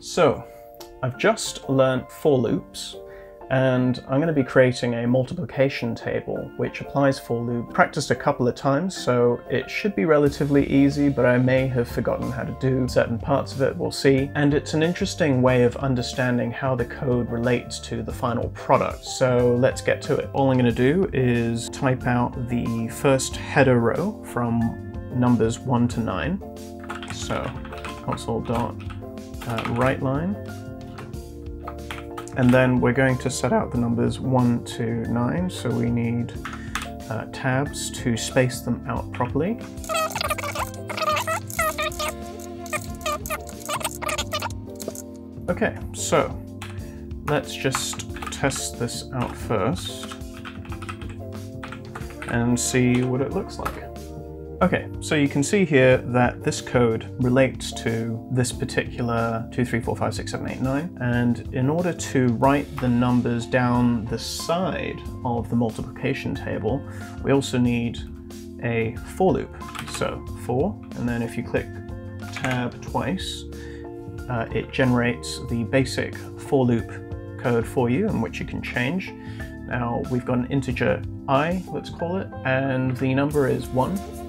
So I've just learnt for loops, and I'm going to be creating a multiplication table which applies for loop. Practiced a couple of times, so it should be relatively easy, but I may have forgotten how to do certain parts of it, we'll see. And it's an interesting way of understanding how the code relates to the final product, so let's get to it. All I'm going to do is type out the first header row from numbers 1 to 9, so console.WriteLine. And then we're going to set out the numbers 1 to 9, so we need tabs to space them out properly. Okay, so let's just test this out first and see what it looks like. Okay, so you can see here that this code relates to this particular 2, 3, 4, 5, 6, 7, 8, 9, and in order to write the numbers down the side of the multiplication table, we also need a for loop. So for, and then if you click tab twice, it generates the basic for loop code for you, in which you can change. Now we've got an integer I, let's call it, and the number is 1.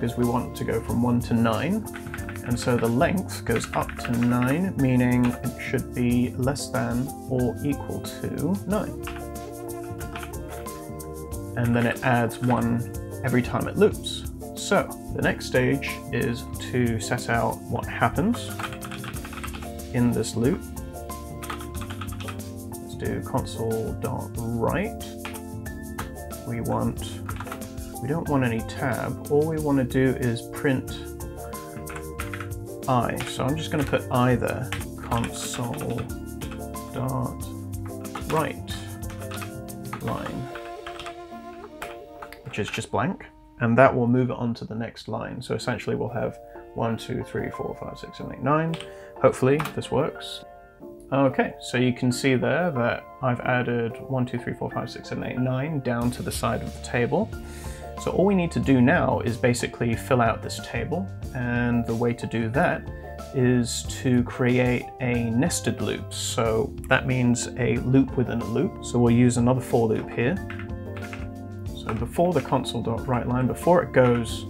Because we want to go from 1 to 9, and so the length goes up to 9, meaning it should be less than or equal to 9. And then it adds 1 every time it loops. So the next stage is to set out what happens in this loop. Let's do console.write. We don't want any tab, all we want to do is print I. So I'm just going to put I there, console.WriteLine, which is just blank, and that will move it on to the next line. So essentially we'll have 1, 2, 3, 4, 5, 6, 7, 8, 9. Hopefully this works. Okay, so you can see there that I've added 1, 2, 3, 4, 5, 6, 7, 8, 9 down to the side of the table. So all we need to do now is basically fill out this table, and the way to do that is to create a nested loop. So that means a loop within a loop. So we'll use another for loop here. So before the console.WriteLine, before it goes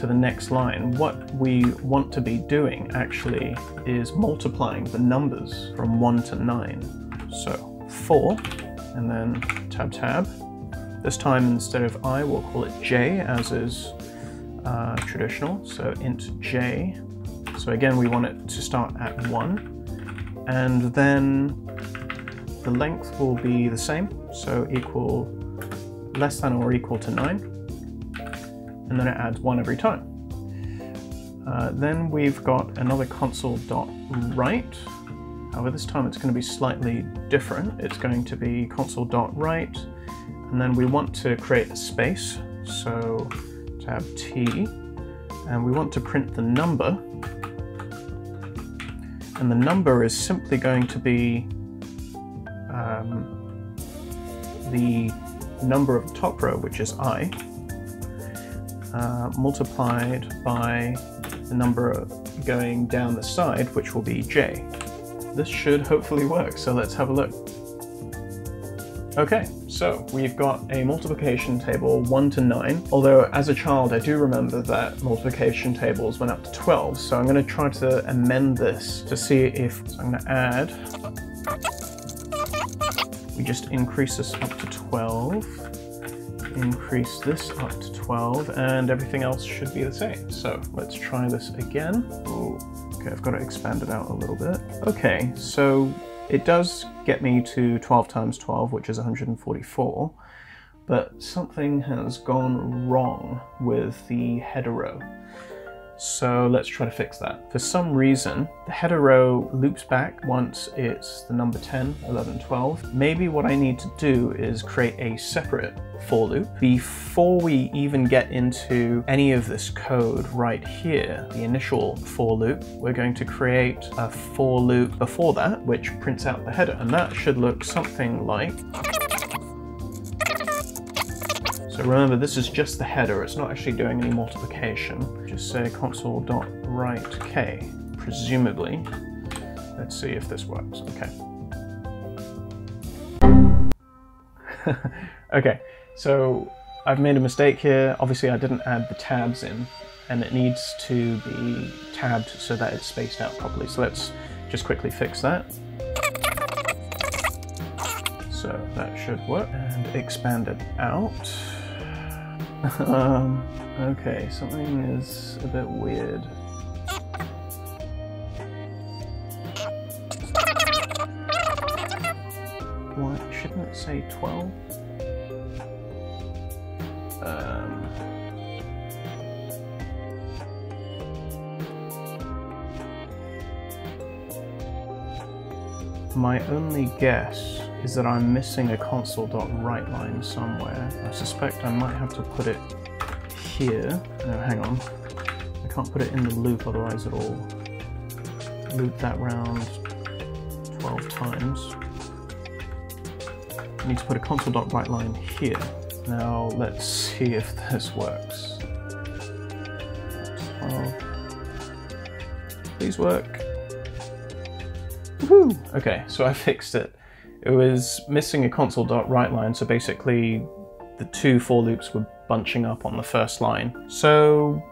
to the next line, what we want to be doing actually is multiplying the numbers from 1 to 9. So 4, and then tab. This time, instead of I, we'll call it j, as is traditional, so int j. So again, we want it to start at 1, and then the length will be the same, so equal less than or equal to 9. And then it adds 1 every time. Then we've got another console.write. However, this time it's going to be slightly different. It's going to be console.write, and then we want to create a space, so tab T, and we want to print the number. And the number is simply going to be the number of the top row, which is I, multiplied by the number going down the side, which will be j. This should hopefully work, so let's have a look. Okay, so we've got a multiplication table 1 to 9, although as a child I do remember that multiplication tables went up to 12, so I'm going to try to amend this to see if I'm going to add. We just increase this up to 12. Increase this up to 12, and everything else should be the same. So let's try this again. Ooh, okay, I've got to expand it out a little bit. Okay, so it does get me to 12 times 12, which is 144, but something has gone wrong with the header row. So let's try to fix that. For some reason, the header row loops back once it's the number 10, 11, 12. Maybe what I need to do is create a separate for loop. Before we even get into any of this code right here, the initial for loop, we're going to create a for loop before that, which prints out the header. And that should look something like... So remember, this is just the header, it's not actually doing any multiplication. Just say console.writeK, presumably. Let's see if this works. Okay. Okay, so I've made a mistake here. Obviously I didn't add the tabs in, and it needs to be tabbed so that it's spaced out properly. So let's just quickly fix that. So that should work, and expand it out. Okay, something is a bit weird. Why shouldn't it say 12? My only guess is that I'm missing a console.write line somewhere. I suspect I might have to put it here. No, hang on. I can't put it in the loop, otherwise it'll loop that round 12 times. I need to put a console.write line here. Now let's see if this works. 12. Please work. Woo! Okay, so I fixed it. It was missing a console.write line, so basically the two for loops were bunching up on the first line. So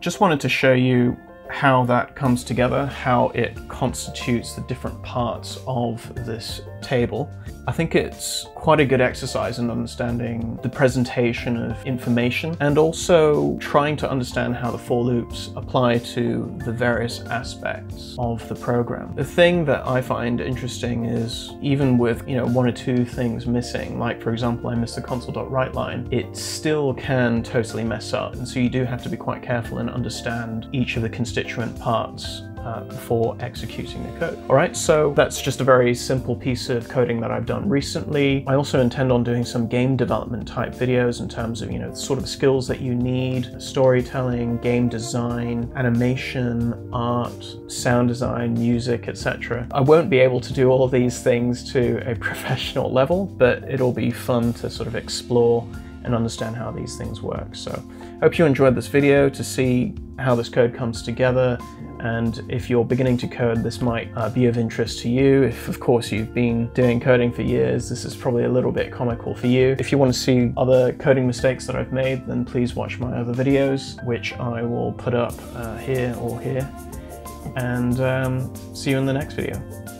just wanted to show you how that comes together, how it constitutes the different parts of this table. I think it's quite a good exercise in understanding the presentation of information and also trying to understand how the for loops apply to the various aspects of the program. The thing that I find interesting is even with, one or two things missing, like for example, I missed the console.write line, it still can totally mess up. And so you do have to be quite careful and understand each of the constituent parts before executing the code. All right, so that's just a very simple piece of coding that I've done recently. I also intend on doing some game development type videos in terms of, the sort of skills that you need, storytelling, game design, animation, art, sound design, music, etc. I won't be able to do all of these things to a professional level, but it'll be fun to sort of explore and understand how these things work. So hope you enjoyed this video to see how this code comes together. And if you're beginning to code, this might be of interest to you. If of course you've been doing coding for years, this is probably a little bit comical for you. If you want to see other coding mistakes that I've made, then please watch my other videos, which I will put up here or here. And see you in the next video.